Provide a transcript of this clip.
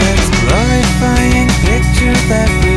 that's glorifying picture that we